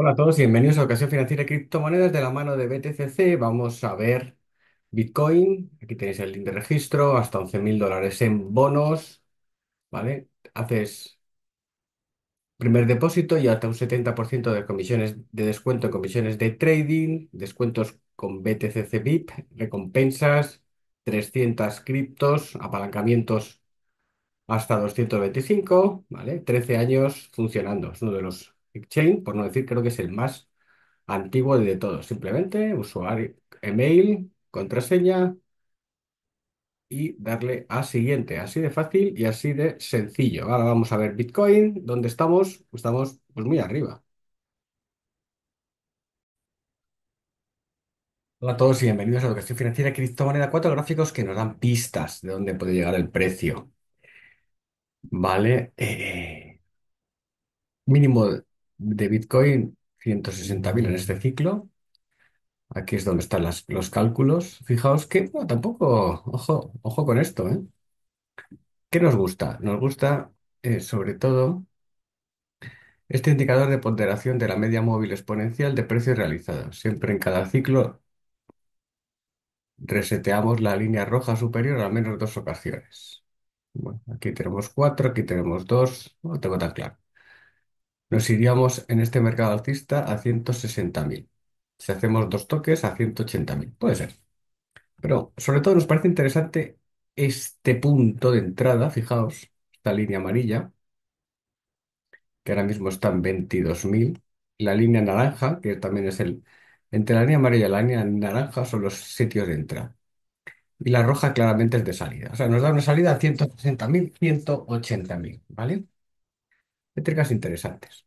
Hola a todos, bienvenidos a Ocasión Financiera y Criptomonedas de la mano de BTCC. Vamos a ver Bitcoin. Aquí tenéis el link de registro, hasta 11.000 dólares en bonos, ¿vale? Haces primer depósito y hasta un 70% de comisiones de descuento en comisiones de trading, descuentos con BTCC VIP, recompensas, 300 criptos, apalancamientos hasta 225, ¿vale? 13 años funcionando. Es uno de los exchange, por no decir, creo que es el más antiguo de todos. Simplemente usuario, email, contraseña y darle a siguiente. Así de fácil y así de sencillo. Ahora vamos a ver Bitcoin. ¿Dónde estamos? Estamos pues muy arriba. Hola a todos y bienvenidos a Educación Financiera y Criptomoneda. Cuatro gráficos que nos dan pistas de dónde puede llegar el precio. Vale. Mínimo de Bitcoin, 160.000 en este ciclo. Aquí es donde están los cálculos. Fijaos que, bueno, tampoco, ojo con esto, ¿eh? ¿Qué nos gusta? Nos gusta, sobre todo, este indicador de ponderación de la media móvil exponencial de precios realizados. Siempre en cada ciclo reseteamos la línea roja superior al menos dos ocasiones. Bueno, aquí tenemos cuatro, aquí tenemos dos, no lo tengo tan claro. Nos iríamos en este mercado alcista a 160.000. Si hacemos dos toques a 180.000, puede ser. Pero sobre todo nos parece interesante este punto de entrada, fijaos, esta línea amarilla, que ahora mismo está en 22.000. La línea naranja, que también es entre la línea amarilla y la línea naranja son los sitios de entrada. Y la roja claramente es de salida. O sea, nos da una salida a 160.000, 180.000, ¿vale? Métricas interesantes.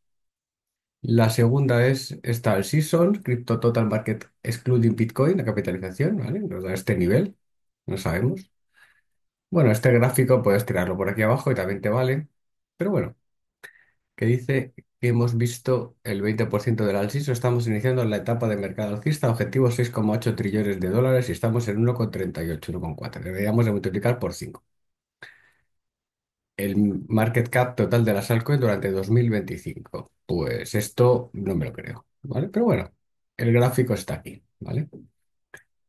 La segunda es esta Altseason, Crypto Total Market Excluding Bitcoin, la capitalización, ¿vale? Nos da este nivel, no sabemos. Bueno, este gráfico puedes tirarlo por aquí abajo y también te vale. Pero bueno, que dice que hemos visto el 20% del alciso, estamos iniciando la etapa de mercado alcista, objetivo 6,8 trillones de dólares y estamos en 1,38, 1,4. Deberíamos de multiplicar por 5. El market cap total de las altcoins durante 2025. Pues esto no me lo creo, ¿vale? Pero bueno, el gráfico está aquí, ¿vale?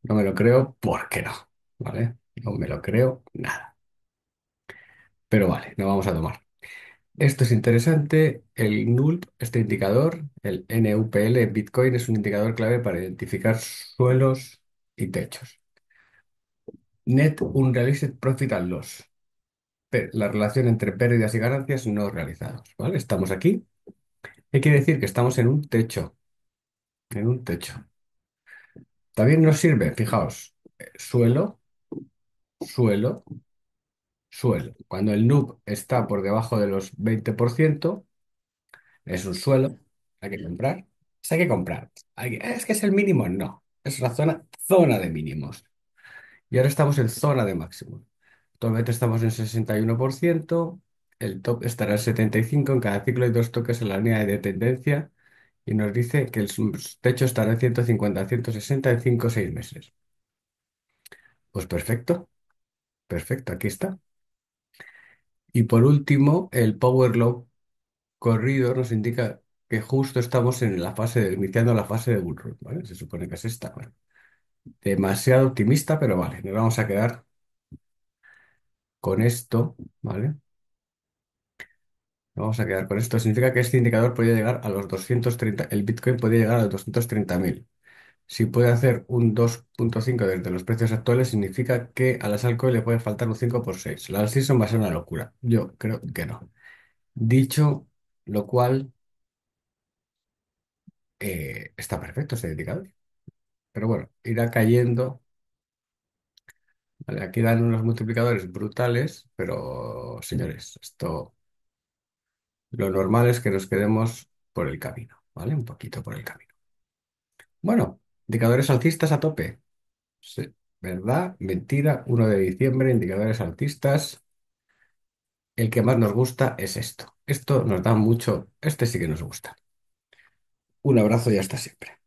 No me lo creo porque no, ¿vale? No me lo creo nada. Pero vale, no vamos a tomar. Esto es interesante, el NULP, este indicador, el NUPL en Bitcoin es un indicador clave para identificar suelos y techos. Net Unrealized Profit and Loss, la relación entre pérdidas y ganancias no realizadas, ¿vale? Estamos aquí, ¿qué quiere decir? Que estamos en un techo, en un techo. También nos sirve, fijaos, suelo, suelo, suelo. Cuando el NUP está por debajo de los 20%, es un suelo, hay que comprar. Si hay que comprar. Es que es el mínimo, no. Es la zona de mínimos. Y ahora estamos en zona de máximos. Actualmente estamos en 61%, el top estará en 75%, en cada ciclo hay dos toques en la línea de tendencia y nos dice que el techo estará en 150, 160 en 5 o 6 meses. Pues perfecto, perfecto, aquí está. Y por último, el Power Law corrido nos indica que justo estamos en la iniciando la fase de bullrun, ¿vale? Se supone que es esta, ¿vale? Demasiado optimista, pero vale, nos vamos a quedar con esto, ¿vale? Nos vamos a quedar con esto. Significa que este indicador podría llegar a los 230, el Bitcoin podría llegar a los 230.000. Si puede hacer un 2,5 desde los precios actuales, significa que a las altcoins le puede faltar un 5 por 6. La altseason va a ser una locura. Yo creo que no. Dicho lo cual, está perfecto este indicador. Pero bueno, irá cayendo. Vale, aquí dan unos multiplicadores brutales, pero señores, esto lo normal es que nos quedemos por el camino, ¿vale? Un poquito por el camino. Bueno, indicadores alcistas a tope. Sí, ¿verdad? Mentira, 1 de diciembre, indicadores alcistas. El que más nos gusta es esto. Esto nos da mucho, este sí que nos gusta. Un abrazo y hasta siempre.